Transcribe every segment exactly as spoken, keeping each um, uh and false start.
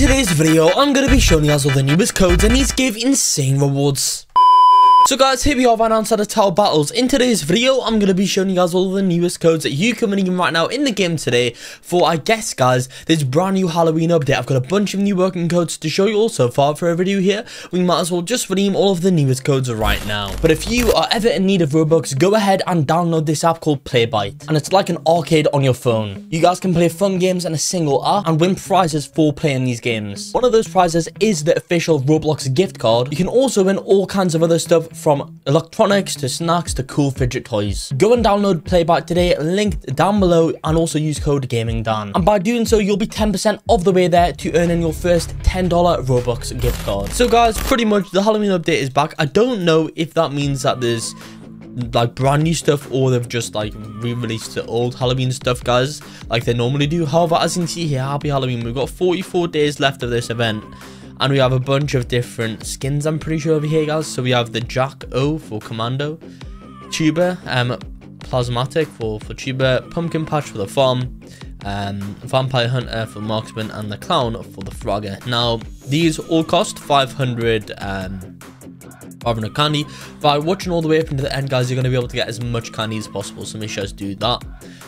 today's video, I'm going to be showing you guys all the newest codes and these give insane rewards. So guys, here we are right outside of Tower Battles. In today's video, I'm going to be showing you guys all the newest codes that you can redeem right now in the game today for, I guess guys, this brand new Halloween update. I've got a bunch of new working codes to show you all so far. For every video here, we might as well just redeem all of the newest codes right now. But if you are ever in need of Robux, go ahead and download this app called Playbite. And it's like an arcade on your phone. You guys can play fun games in a single app and win prizes for playing these games. One of those prizes is the official Roblox gift card. You can also win all kinds of other stuff, from electronics to snacks to cool fidget toys. Go and download Playbite today, linked down below, and also use code Gaming Dan. And by doing so, you'll be ten percent of the way there to earning your first ten dollar Robux gift card. So guys, pretty much the Halloween update is back. I don't know if that means that there's like brand new stuff or they've just like re-released the old Halloween stuff, guys, like they normally do. However, as you can see here, Happy Halloween. We've got forty-four days left of this event. And we have a bunch of different skins, I'm pretty sure, over here, guys. So we have the Jack O for Commando, Tuber, um, Plasmatic for, for Tuber, Pumpkin Patch for the Farm, um, Vampire Hunter for Marksman, and the Clown for the Frogger. Now, these all cost five hundred... Um, five hundred candy. By watching all the way up into the end, guys, you're going to be able to get as much candy as possible, so make sure to do that.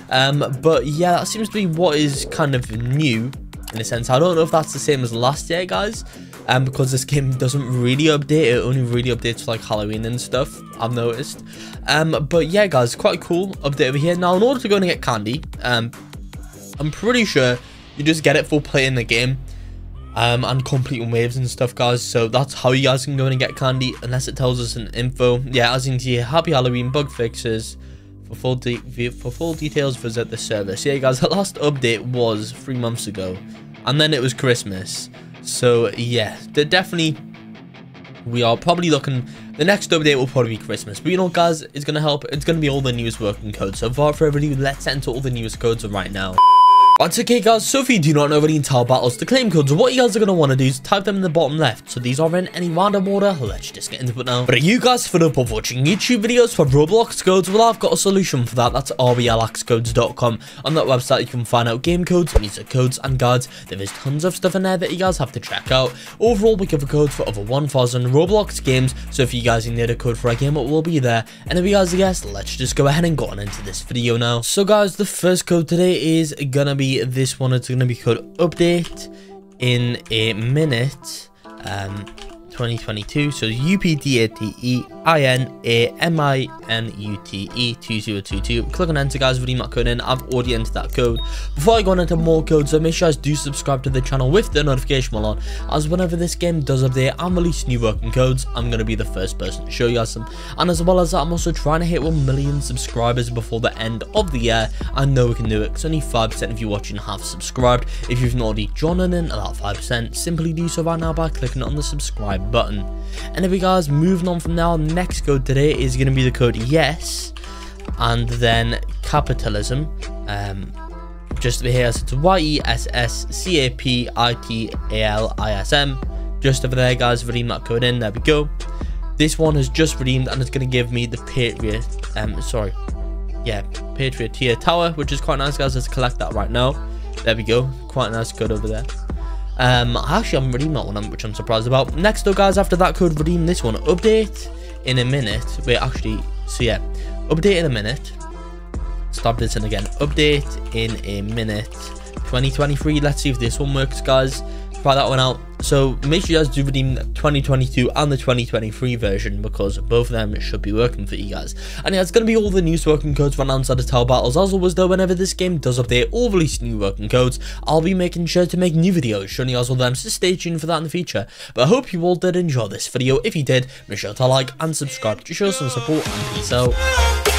Um, but yeah, that seems to be what is kind of new, in a sense. I don't know if that's the same as last year, guys, um, because this game doesn't really update. It only really updates for like Halloween and stuff, I've noticed. Um, but yeah, guys, quite a cool update over here. Now, in order to go and get candy, um, I'm pretty sure you just get it for playing the game, um, and completing waves and stuff, guys. So that's how you guys can go and get candy, unless it tells us an info. Yeah, as you can see, Happy Halloween, bug fixes. For full, de for full details, visit the service. Yeah, guys, the last update was three months ago, and then it was Christmas. So yeah, they're definitely, we are probably looking, the next update will probably be Christmas. But you know, guys, it's going to help. It's going to be all the newest working codes. So far for everybody, let's enter all the newest codes right now. That's okay, guys. So if you do not know any Tower Battles to claim codes, what you guys are going to want to do is type them in the bottom left. So these are in any random order. Let's just get into it now. But are you guys fed up of watching YouTube videos for Roblox codes? Well, I've got a solution for that. That's r b l x codes dot com. On that website, you can find out game codes, music codes, and guides. There is tons of stuff in there that you guys have to check out. Overall, we cover codes for over one thousand Roblox games. So if you guys need a code for a game, it will be there. And if you guys are guests, let's just go ahead and get on into this video now. So guys, the first code today is going to be this one. It's going to be called update in a minute, um twenty twenty-two. So U P D A T E I N A M I N U T E two zero two two. Click on enter, guys. Redeem that code in. I've already entered that code. Before I go on into more codes, so make sure guys do subscribe to the channel with the notification bell on, as whenever this game does update and release new working codes, I'm going to be the first person to show you guys them. And as well as that, I'm also trying to hit one million subscribers before the end of the year. I know we can do it because only five percent of you watching have subscribed. If you've not already joined in at that five percent, simply do so right now by clicking on the subscribe button. And anyway, guys, moving on from now, next code today is going to be the code yes, and then capitalism, um just over here. So it's Y E S S C A P I T A L I S M, just over there, guys. Redeem that code in. There we go. This one has just redeemed, and it's going to give me the Patriot, um sorry yeah Patriot tier tower, which is quite nice, guys. Let's collect that right now. There we go. Quite a nice code over there. Um, actually, I'm redeeming that one, which I'm surprised about. Next though, guys, after that code, redeem this one. Update in a minute. Wait, actually, so yeah, update in a minute. Stop this in again. Update in a minute. twenty twenty-three. Let's see if this one works, guys. Try that one out. So make sure you guys do redeem the twenty twenty-two and the twenty twenty-three version, because both of them should be working for you guys. And yeah, it's going to be all the new working codes from outside of Tower Battles. As always though, whenever this game does update or release new working codes, I'll be making sure to make new videos showing you guys all them, so stay tuned for that in the future. But I hope you all did enjoy this video. If you did, make sure to like and subscribe to show some support, and peace out.